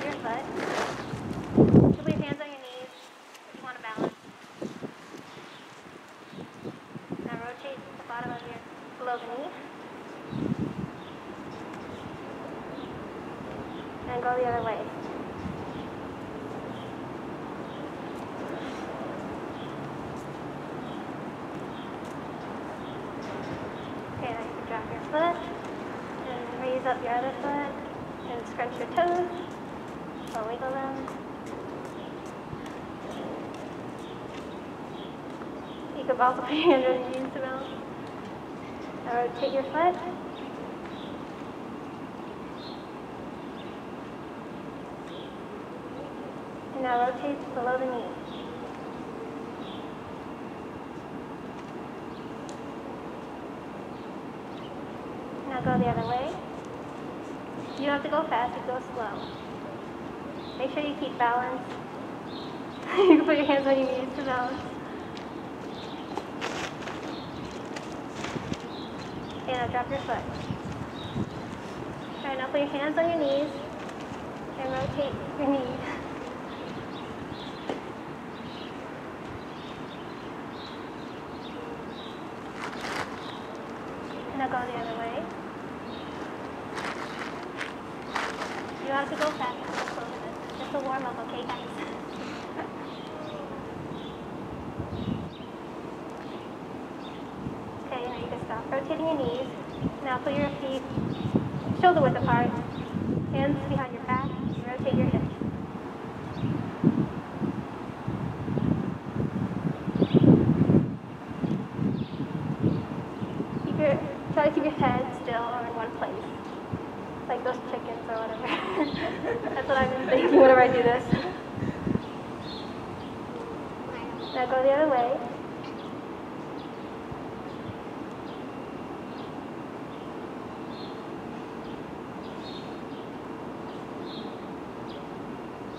Take your foot. You can place hands on your knees if you want to balance. Now rotate the bottom of your below the knee. And go the other way. Okay, now you can drop your foot and raise up your other foot and scrunch your toes or wiggle them. You can also put your hand on your knees to balance. Now rotate your foot. And now rotate below the knee. Now go the other way. You don't have to go fast, you go slow. Make sure you keep balance. You can put your hands on your knees to balance. And now drop your foot. Alright, now put your hands on your knees and rotate your knee. Now go the other way. You don't have to go fast, it's just a warm up, okay guys? Okay, now you can stop rotating your knees. Now put your feet shoulder width apart, hands behind your back, and rotate your hips. Try to keep your head still or in one place, like those chickens or whatever. That's what I've been thinking whenever I do this. Now go the other way.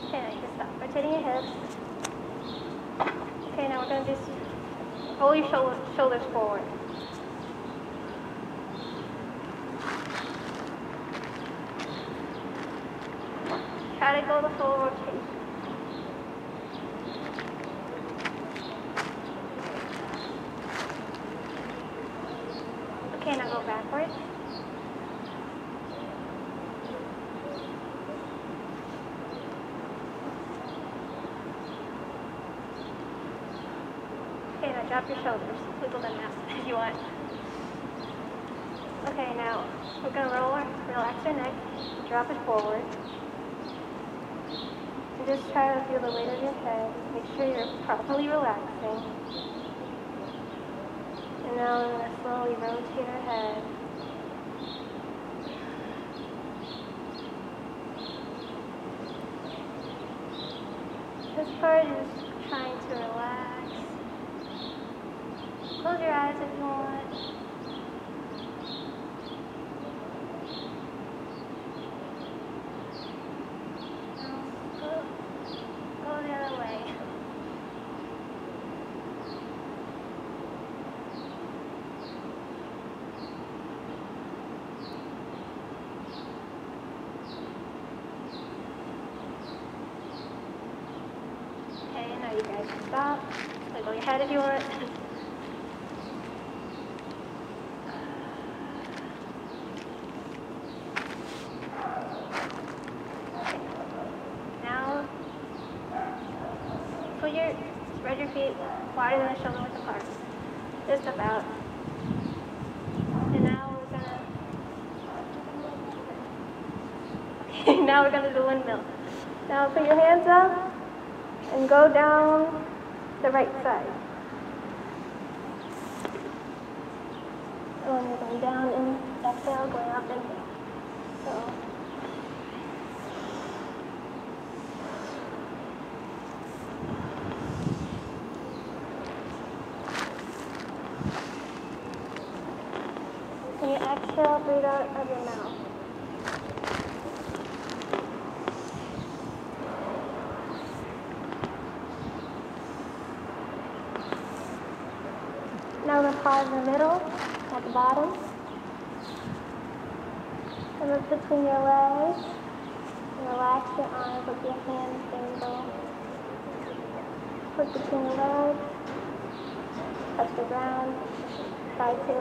Okay, now you can stop rotating your hips. Okay, now we're going to just roll your shoulders forward. Try to go the full rotation. Okay, now go backwards. Okay, now drop your shoulders. Wiggle them out if you want. Okay, now we're going to relax your neck, drop it forward. Just try to feel the weight of your head. Make sure you're properly relaxing. And now we're going to slowly rotate our head. This part is trying to relax. Close your eyes if you want. You guys can stop, wiggle your head if you want. Okay. Now, spread your feet wider than the shoulder width apart, just about. And now we're gonna do windmill. Now put your hands up. And go down the right side. And you're going down and exhale, going up and down. So. When you exhale, breathe out of your mouth. Now we're going to pause in the middle, at the bottom. And look between your legs and Relax your arms, let your hands dangle. Put between your legs. Touch the ground. Try to.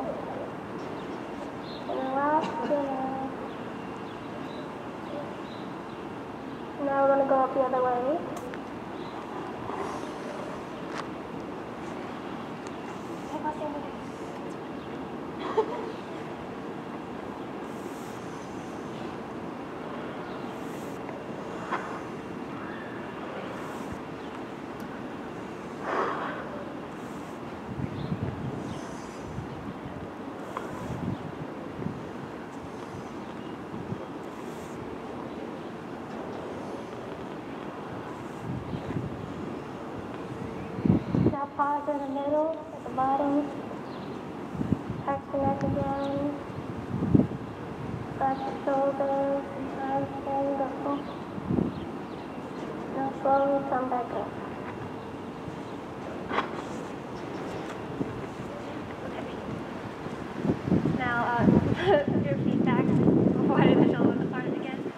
And relax your neck. Now we're going to go up the other way. Pause in the middle, at the bottom, touch the neck again, touch the shoulders, and arms again, go. Now slowly come back up. Now, put your feet back wide of the shoulders apart again.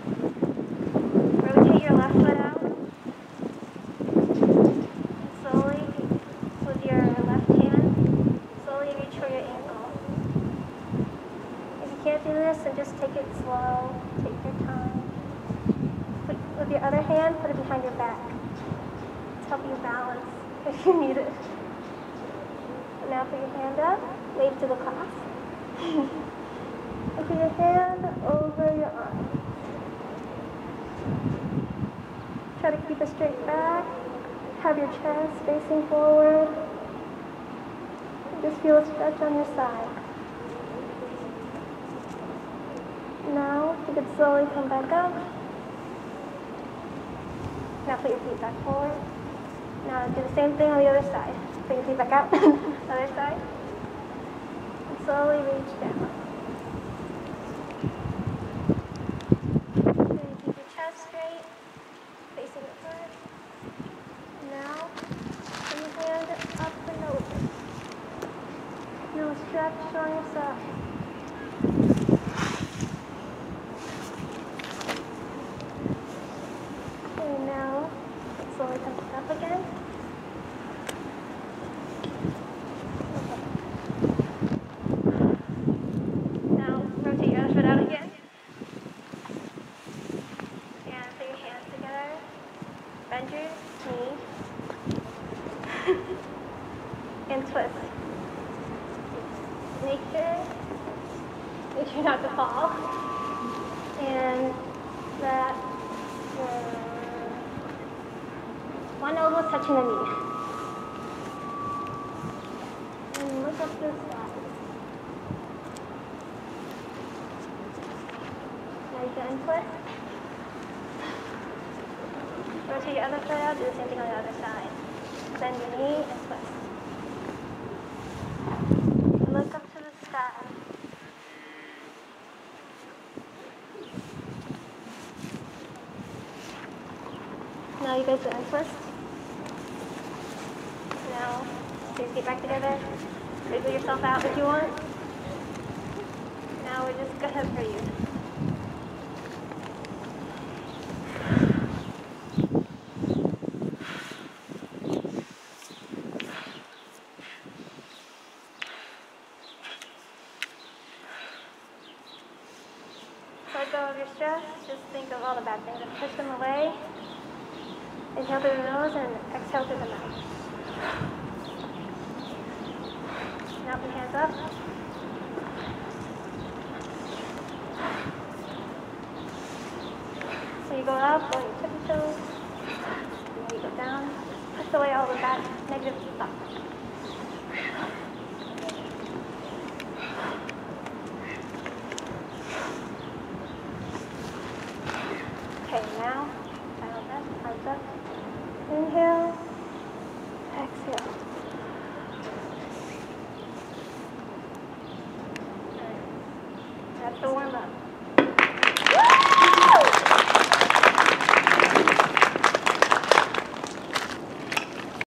Rotate your left foot out. And just take it slow, take your time. With your other hand, put it behind your back. It's helping you balance if you need it. And now put your hand up, wave to the class. And put your hand over your arm. Try to keep it straight back. Have your chest facing forward. And just feel a stretch on your side. Now, you can slowly come back up. Now put your feet back forward. Now do the same thing on the other side. Put your feet back out. Other side. And slowly reach down. Then keep your chest straight, facing the front. Now, put your hand up and over. Feel a stretch on your side. And twist. Make sure not to fall. And that one elbow touching the knee. And look up this side. Now you can twist. Rotate your other foot out. Do the same thing on the other side. Bend your knee and twist. Look up to the sky. Now you guys do untwist. Now, put your feet back together. Wiggle yourself out if you want. Now we're just gonna breathe. Let go of your stress, just think of all the bad things and push them away. Inhale through the nose and exhale through the mouth. Now put your hands up. So you go up on your tippy toes. And you go down. Push away all the bad negative thoughts. Okay, now, final breath, arms up, inhale, exhale. That's the warm-up.